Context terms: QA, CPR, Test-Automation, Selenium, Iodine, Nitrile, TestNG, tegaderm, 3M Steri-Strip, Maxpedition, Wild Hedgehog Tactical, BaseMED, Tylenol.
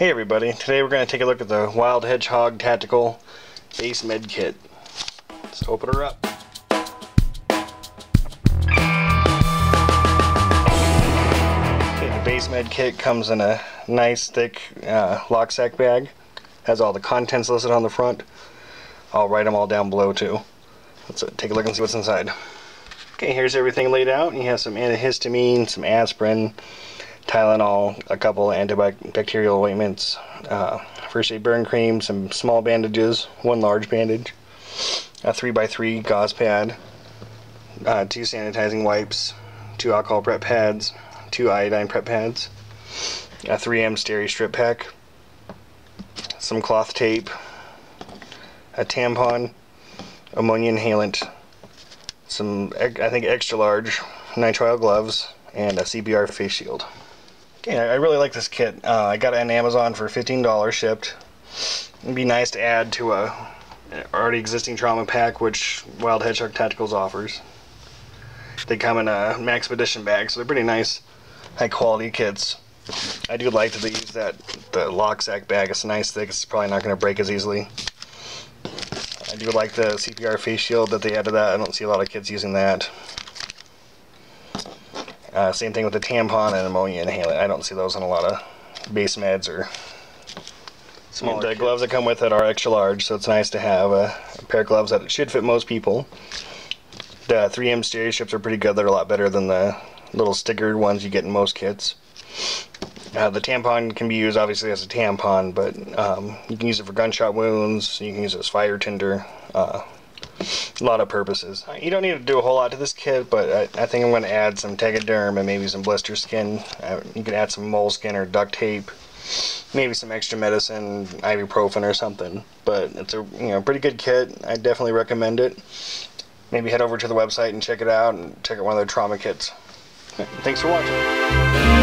Hey everybody, today we're going to take a look at the Wild Hedgehog Tactical Base Med Kit. Let's open her up. Okay, the Base Med Kit comes in a nice thick locksack bag. Has all the contents listed on the front. I'll write them all down below too. Let's take a look and see what's inside. Okay, here's everything laid out. You have some antihistamine, some aspirin, Tylenol, a couple of antibacterial ointments, first aid burn cream, some small bandages, one large bandage, a 3x3 gauze pad, two sanitizing wipes, two alcohol prep pads, two iodine prep pads, a 3M Steri-Strip pack, some cloth tape, a tampon, ammonia inhalant, some, I think, extra large nitrile gloves, and a CPR face shield. Okay, I really like this kit. I got it on Amazon for $15 shipped. It'd be nice to add to a already existing trauma pack, which Wild Hedgehog Tacticals offers. They come in a Maxpedition bag, so they're pretty nice, high quality kits. I do like that they use the locksack bag. It's nice thick. It's probably not going to break as easily. I do like the CPR face shield that they added. That I don't see a lot of kids using that. Same thing with the tampon and ammonia inhalant. I don't see those in a lot of base meds or smaller. The gloves that come with it are extra large, so it's nice to have a pair of gloves that should fit most people. The 3M Steri-Strips are pretty good. They're a lot better than the little stickered ones you get in most kits. The tampon can be used obviously as a tampon, but you can use it for gunshot wounds, you can use it as fire tinder. A lot of purposes. You don't need to do a whole lot to this kit, but I think I'm going to add some tegaderm and maybe some blister skin. You can add some moleskin or duct tape, maybe some extra medicine, ibuprofen or something. But it's a pretty good kit. I definitely recommend it. Maybe head over to the website and check it out and check out one of their trauma kits. Thanks for watching.